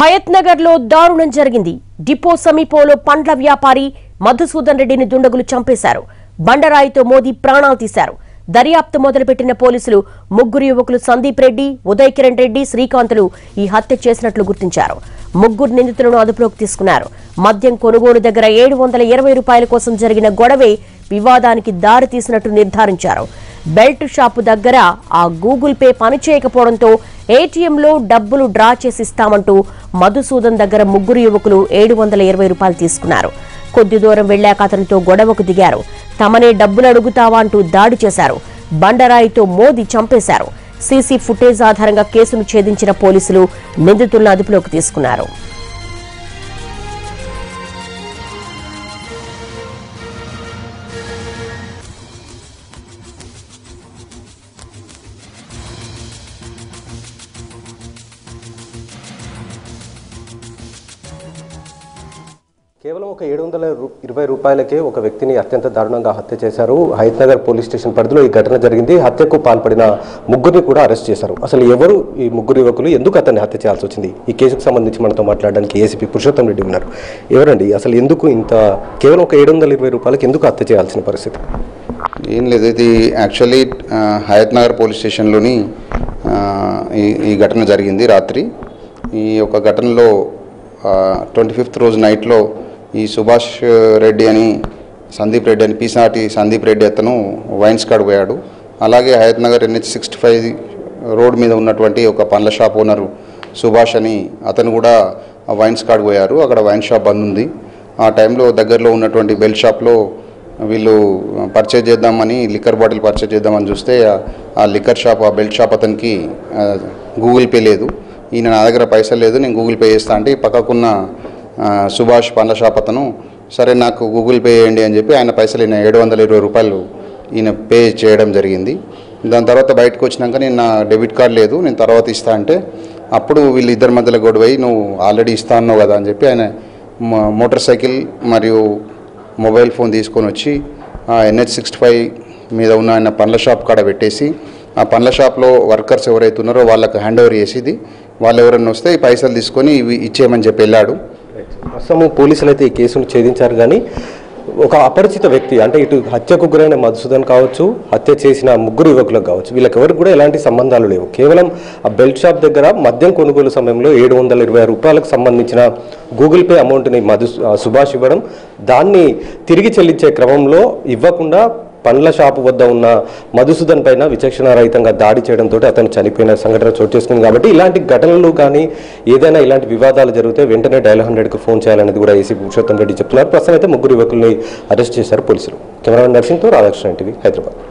హయత్నగర్ లో దారుణం జరిగింది. డిపో సమీపంలో పండ్ల వ్యాపారి మధుసూదన్ రెడ్డిని దుండగులు చంపేశారు. బండరాయితో మోది ప్రాణాలు తీశారు. దర్యాప్తు మొదలుపెట్టిన పోలీసులు ముగ్గురు యువకులు సందీప్ రెడ్డి, ఉదయ్ కిరణ్ రెడ్డి, శ్రీకాంత్లు ఈ హత్య చేసినట్లు గుర్తించారు. ముగ్గురు నిందితులను అదుపులోకి తీసుకున్నారు. మద్యం కొనుగోలు దగ్గర 720 రూపాయల కోసం జరిగిన గొడవే వివాదానికి దారి తీసినట్లు నిర్ధారించారు. బెల్ట్ షాపు దగ్గర ఆ గూగుల్ పే పనిచేయకపోవడంతో ఏటీఎంలో డబ్బులు డ్రా చేసిస్తామంటూ మధుసూదన్ దగ్గర ముగ్గురు యువకులు 720 రూపాయలు తీసుకున్నారు. కొద్ది దూరం వెళ్లాక అతనితో గొడవకు దిగారు. తమనే డబ్బులు అడుగుతావా అంటూ దాడి చేశారు. బండరాయితో మోది చంపేశారు. సీసీ ఫుటేజ్ ఆధారంగా కేసును ఛేదించిన పోలీసులు నిందితులను అదుపులోకి తీసుకున్నారు. కేవలం ఒక 720 రూపాయలకే ఒక వ్యక్తిని అత్యంత దారుణంగా హత్య చేశారు. హయత్నగర్ పోలీస్ స్టేషన్ పరిధిలో ఈ ఘటన జరిగింది. హత్యకు పాల్పడిన ముగ్గురిని కూడా అరెస్ట్ చేశారు. అసలు ఎవరు ఈ ముగ్గురు యువకులు, ఎందుకు అతన్ని హత్య చేయాల్సి వచ్చింది? ఈ కేసుకు సంబంధించి మనతో మాట్లాడడానికి ఏసీపీ పురుషోత్తం రెడ్డి ఉన్నారు. ఎవరండి అసలు, ఎందుకు ఇంత కేవలం ఒక 720 రూపాయలకి ఎందుకు హత్య చేయాల్సిన పరిస్థితి? ఏం లేదు, ఇది యాక్చువల్లీ హయత్నగర్ పోలీస్ స్టేషన్లోని ఈ ఘటన జరిగింది. రాత్రి ఈ ఒక ఘటనలో 25వ రోజు నైట్లో ఈ సుభాష్ రెడ్డి అని సందీప్ రెడ్డి అని పీసాటి సందీప్ రెడ్డి అతను వైన్స్ కాడ పోయాడు. అలాగే హయత్నగర్ NH 65 రోడ్ మీద ఉన్నటువంటి ఒక పండ్ల షాప్ ఓనరు సుభాష్ అని అతను కూడా వైన్స్ కాడ పోయారు. అక్కడ వైన్ షాప్ బంద్ ఉంది. ఆ టైంలో దగ్గరలో ఉన్నటువంటి బెల్ షాప్లో వీళ్ళు పర్చేజ్ చేద్దామని లిక్కర్ బాటిల్ పర్చేజ్ చేద్దామని చూస్తే ఆ లిక్కర్ షాప్ ఆ బెల్ షాప్ అతనికి గూగుల్ పే లేదు. ఈయన నా దగ్గర పైసలు లేదు, నేను గూగుల్ పే చేస్తా అంటే పక్కకున్న సుభాష్ పండ్ల షాప్ అతను సరే నాకు గూగుల్ పే చేయండి అని చెప్పి ఆయన పైసలు ఈయన 720 రూపాయలు ఈయన పే చేయడం జరిగింది. దాని తర్వాత బయటకు వచ్చినాక నేను నా డెబిట్ కార్డు లేదు, నేను తర్వాత ఇస్తా అంటే అప్పుడు వీళ్ళు ఇద్దరి మధ్యలో గొడవై నువ్వు ఆల్రెడీ ఇస్తా అన్నావు కదా అని చెప్పి ఆయన మోటార్ సైకిల్ మరియు మొబైల్ ఫోన్ తీసుకొని వచ్చి NH 65 మీద ఉన్న ఆయన పండ్ల షాప్ కాడ పెట్టేసి ఆ పండ్ల షాప్లో వర్కర్స్ ఎవరైతే ఉన్నారో వాళ్ళకు హ్యాండ్ ఓవర్ చేసేది. వాళ్ళు ఎవరైనా వస్తే ఈ పైసలు తీసుకొని ఇవి ఇచ్చేయమని చెప్పి వెళ్ళాడు. అసలు పోలీసులు అయితే ఈ కేసును ఛేదించారు. కానీ ఒక అపరిచిత వ్యక్తి, అంటే ఇటు హత్యకు గురైన మధుసూదన్ కావచ్చు, హత్య చేసిన ముగ్గురు యువకులకు కావచ్చు, వీళ్ళకెవరికి కూడా ఎలాంటి సంబంధాలు లేవు. కేవలం ఆ బెల్ట్ షాప్ దగ్గర మద్యం కొనుగోలు సమయంలో 720 రూపాయలకు సంబంధించిన గూగుల్ పే అమౌంట్ని సుభాష్ ఇవ్వడం, దాన్ని తిరిగి చెల్లించే క్రమంలో ఇవ్వకుండా పండ్ల షాపు వద్ద ఉన్న మధుసూదన్ పైన విచక్షణారహితంగా దాడి చేయడంతో అతను చనిపోయిన సంఘటన చోటు చేసుకుంది. కాబట్టి ఇలాంటి ఘటనలు కానీ ఏదైనా ఇలాంటి వివాదాలు జరిగితే వెంటనే DL 100కు ఫోన్ చేయాలనేది కూడా ఏసీపీ పురుషోత్తం రెడ్డి చెప్తున్నారు. ప్రస్తుతం అయితే ముగ్గురు యువకుల్ని అరెస్ట్ చేశారు పోలీసులు. కెమెరామెన్ నర్సింగ్తో రాధాకృష్ణ టీవీ హైదరాబాద్.